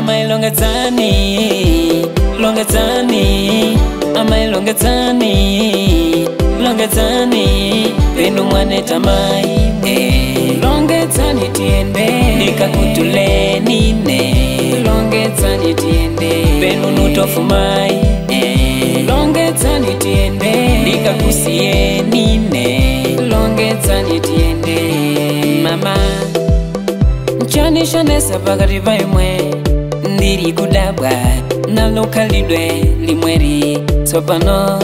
amai longa tani, amai longa tani, pendo mwane tamai, longa tani tiende, nikakutule nine, longa tani tiende, pendo nutofumai, longa tani tiende, nikakusie nine, longa tani tiende, mama. Chanisha nesa bagariva imwe ndiri kudabwa nalokalidwe limweri sopano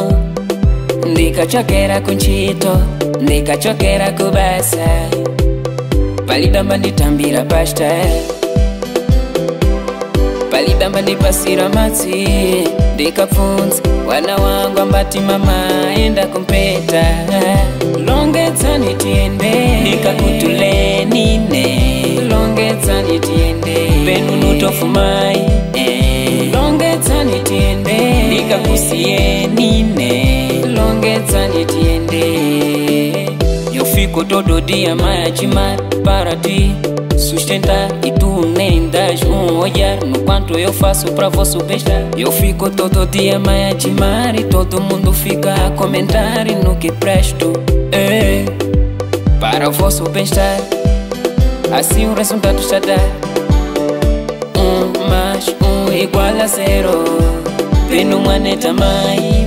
ndikachokera kunchito ndikachokera kubasa palidamba nitambira pashta palidamba nipasira matsi ndikafunza wana wangu ambati mama enda kumpeta longetsa nitiende ndikakutule nine longetsa nitiende benunutofumai longetsa nitiende nikakusie nine longetsa nitiende yofiko tododia mayachima parati sustenta e tu nem das olhar no quanto eu faço pra vosso besta eu fico todo dia mayachimar e todo mundo fica a comentar no que presto para vosso bem-estar. Assim o resultado está dá 1 mais 1 igual a 0. Peno mwaneta mai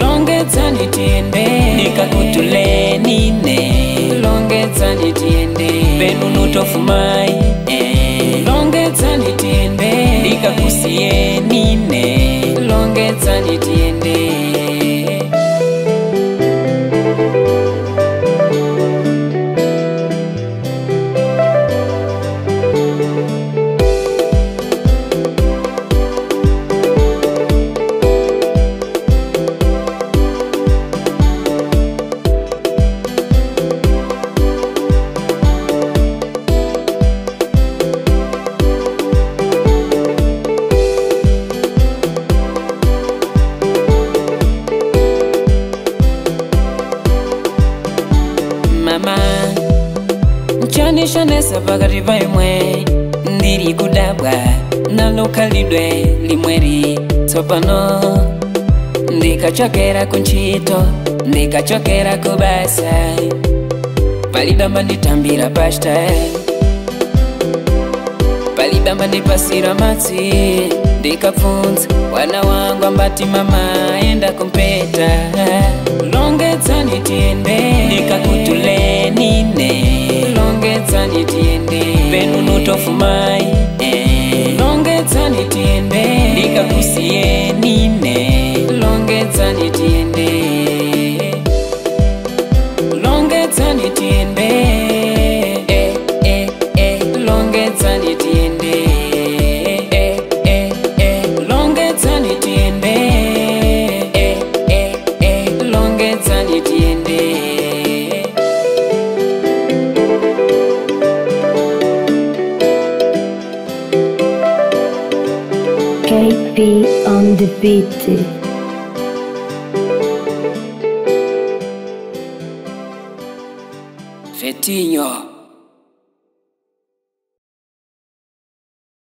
longetsa nitiende nikakutule nine longetsa nitiende peno nutofumai longetsa nitiende nikakusie nine longetsa nitiende. Chanisha nesa bagariva imwe ndiri kudabwa nalokalidwe limweri sopano ndikachokera kunchito ndikachokera kubasa palidamba nitambira pashta palidamba nipasira matsi ndikafunza wana wangu ambati mama enda kumpeta longetsa nitiende nikakutule nine longetsa nitiende benunutofumai longetsa nitiende nikakusie nine longetsa nitiende longetsa nitiende longetsa nitiende longetsa nitiende. KP on the beat. Vetinho.